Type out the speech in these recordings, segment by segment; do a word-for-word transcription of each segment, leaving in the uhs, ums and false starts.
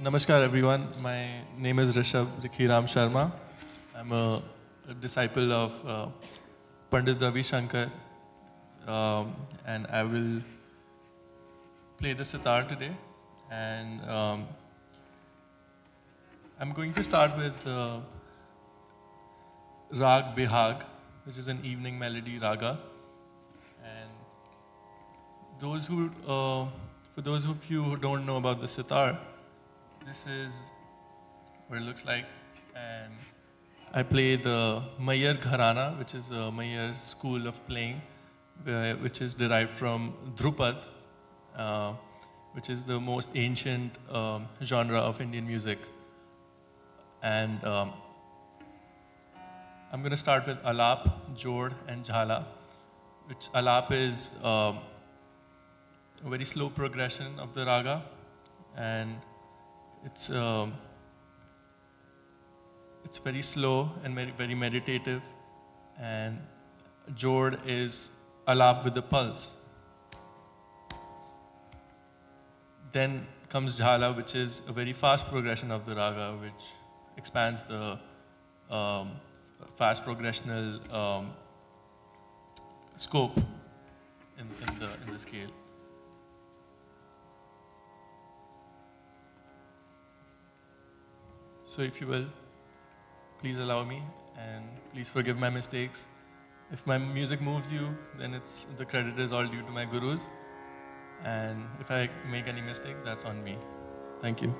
Namaskar everyone, my name is Rishab Rikhiram Sharma. I'm a, a disciple of uh, Pandit Ravi Shankar um, and I will play the sitar today, and um, I'm going to start with uh, Rag Bihag, which is an evening melody raga. And those who, uh, for those of you who don't know about the sitar, this is what it looks like, and I play the Maiyar Gharana, which is the Maiyar school of playing, which is derived from Dhrupad, uh, which is the most ancient um, genre of Indian music. And um, I'm going to start with Alap, Jor, and Jhala, which Alap is um, a very slow progression of the raga, and It's um, it's very slow and very, very meditative, and Jor is alap with the pulse. Then comes Jhala, which is a very fast progression of the raga, which expands the um, fast progressional um, scope in, in the in the scale. So if you will, please allow me, and please forgive my mistakes. If my music moves you, then it's, the credit is all due to my gurus. And if I make any mistakes, that's on me. Thank you.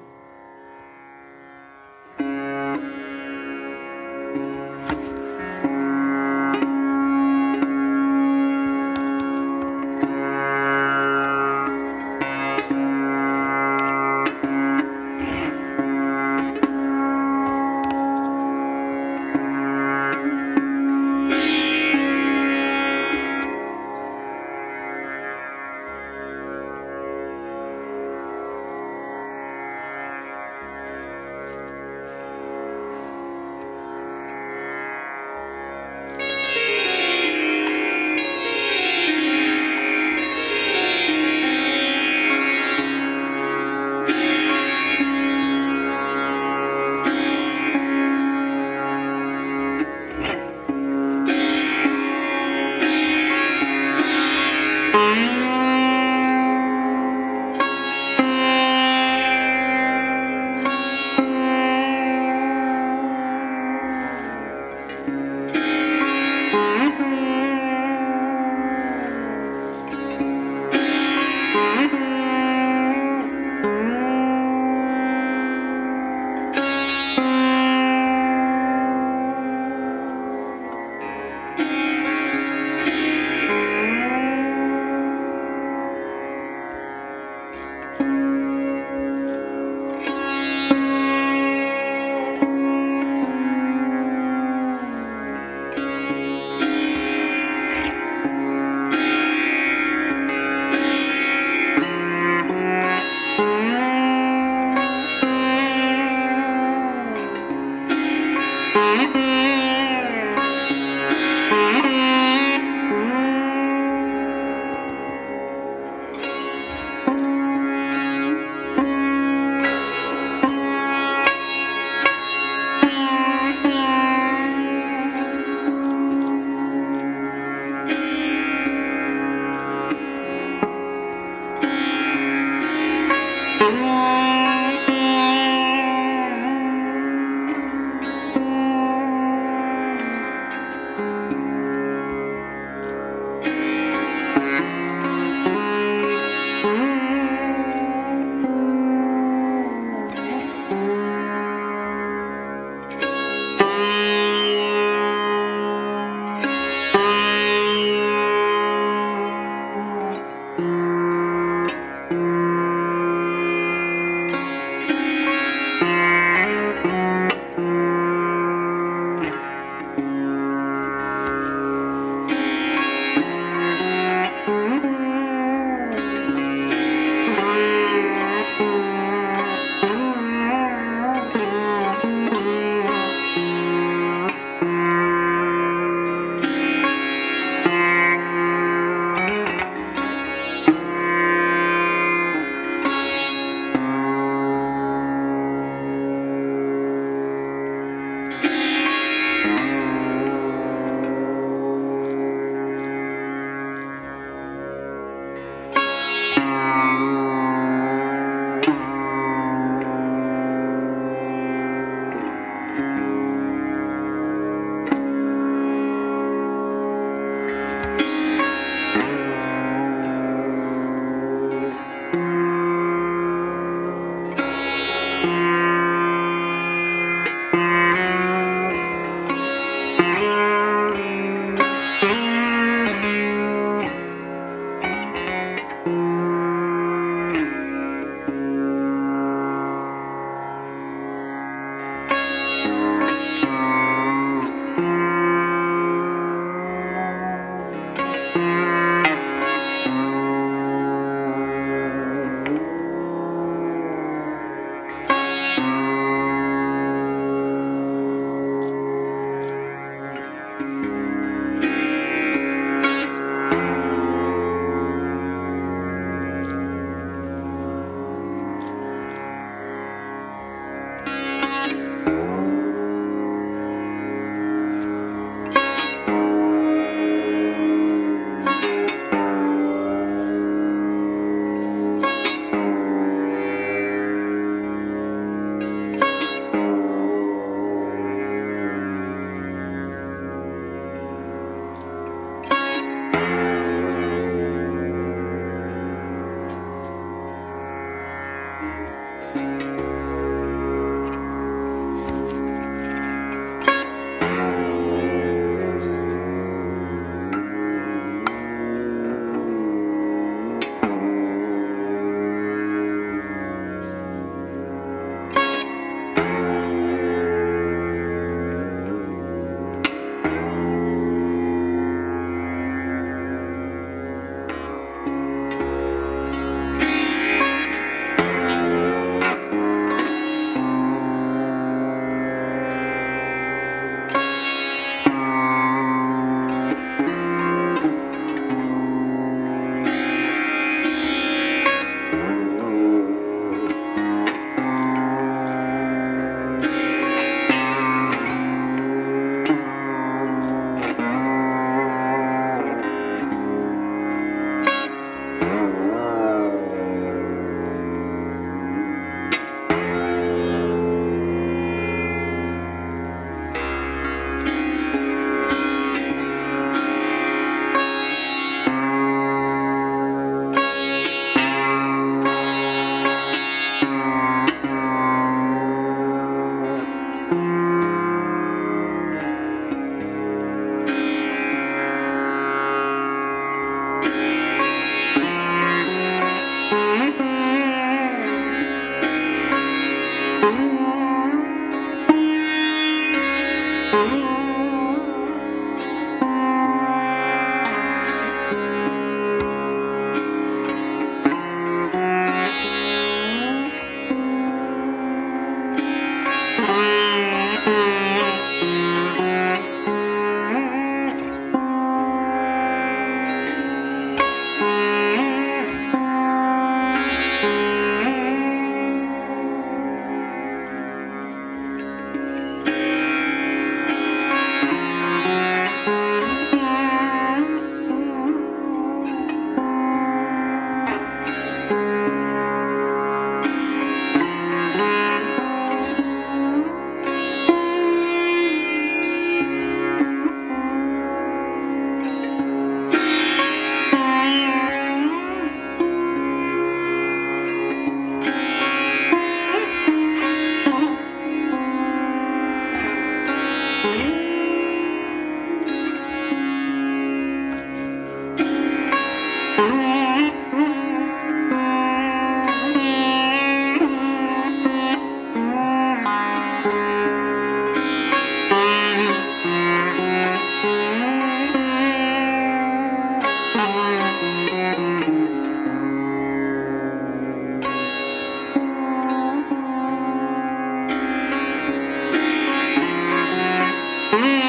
Mm.